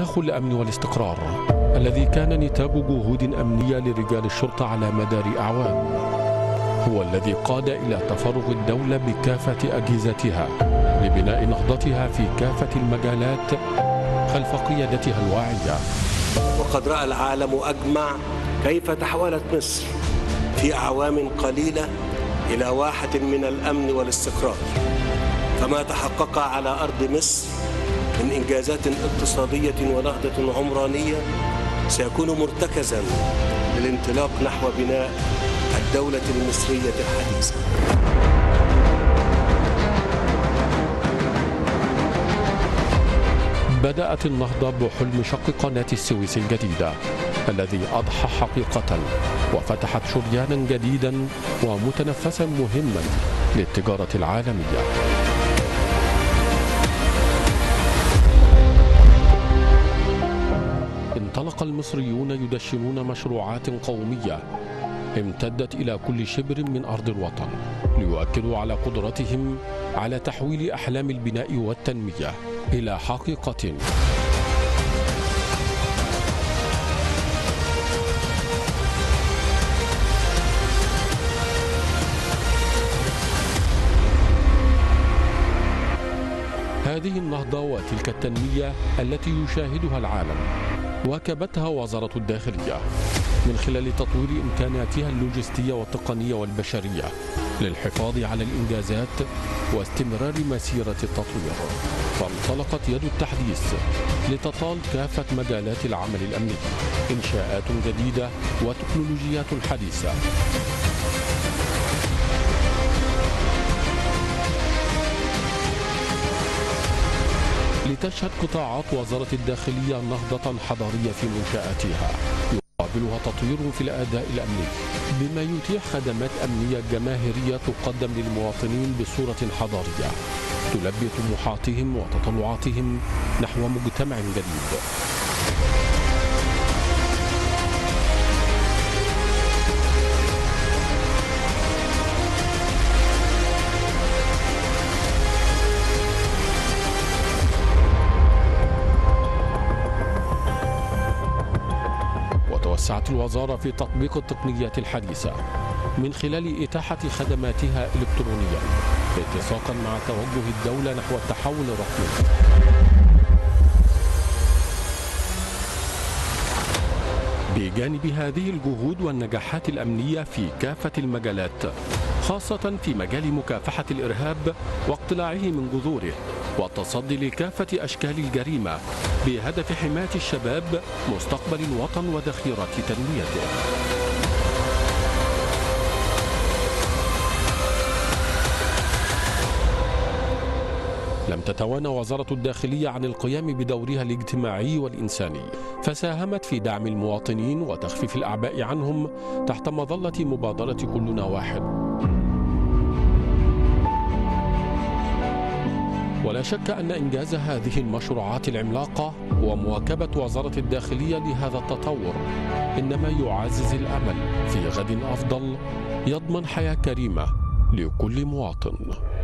مناخ الأمن والاستقرار الذي كان نتاج جهود أمنية لرجال الشرطة على مدار أعوام هو الذي قاد إلى تفرغ الدولة بكافة أجهزتها لبناء نهضتها في كافة المجالات خلف قيادتها الواعية. وقد رأى العالم أجمع كيف تحولت مصر في أعوام قليلة إلى واحة من الأمن والاستقرار، فما تحقق على أرض مصر من إنجازات اقتصادية ونهضة عمرانية سيكون مرتكزاً للانطلاق نحو بناء الدولة المصرية الحديثة. بدأت النهضة بحلم شق قناة السويس الجديدة الذي أضحى حقيقة وفتحت شريانا جديدا ومتنفسا مهما للتجارة العالمية. انطلق المصريون يدشنون مشروعات قومية امتدت إلى كل شبر من أرض الوطن ليؤكدوا على قدرتهم على تحويل أحلام البناء والتنمية إلى حقيقة. هذه النهضة وتلك التنمية التي يشاهدها العالم واكبتها وزارة الداخلية من خلال تطوير إمكاناتها اللوجستية والتقنية والبشرية للحفاظ على الإنجازات واستمرار مسيرة التطوير. فانطلقت يد التحديث لتطال كافة مجالات العمل الأمني، إنشاءات جديدة وتكنولوجيات حديثة. لتشهد قطاعات وزارة الداخلية نهضة حضارية في منشآتها يقابلها تطوير في الأداء الأمني، بما يتيح خدمات أمنية جماهيرية تقدم للمواطنين بصورة حضارية تلبي طموحاتهم وتطلعاتهم نحو مجتمع جديد. وسعت الوزارة في تطبيق التقنيات الحديثة من خلال إتاحة خدماتها إلكترونيا اتساقا مع توجه الدولة نحو التحول الرقمي. بجانب هذه الجهود والنجاحات الأمنية في كافة المجالات، خاصة في مجال مكافحة الإرهاب واقتلاعه من جذوره والتصدي لكافة أشكال الجريمة بهدف حماية الشباب مستقبل الوطن وذخيرة تنميته. لم تتوانى وزارة الداخلية عن القيام بدورها الاجتماعي والإنساني، فساهمت في دعم المواطنين وتخفيف الأعباء عنهم تحت مظلة مبادرة كلنا واحد. ولا شك أن إنجاز هذه المشروعات العملاقة ومواكبة وزارة الداخلية لهذا التطور إنما يعزز الأمل في غد أفضل يضمن حياة كريمة لكل مواطن.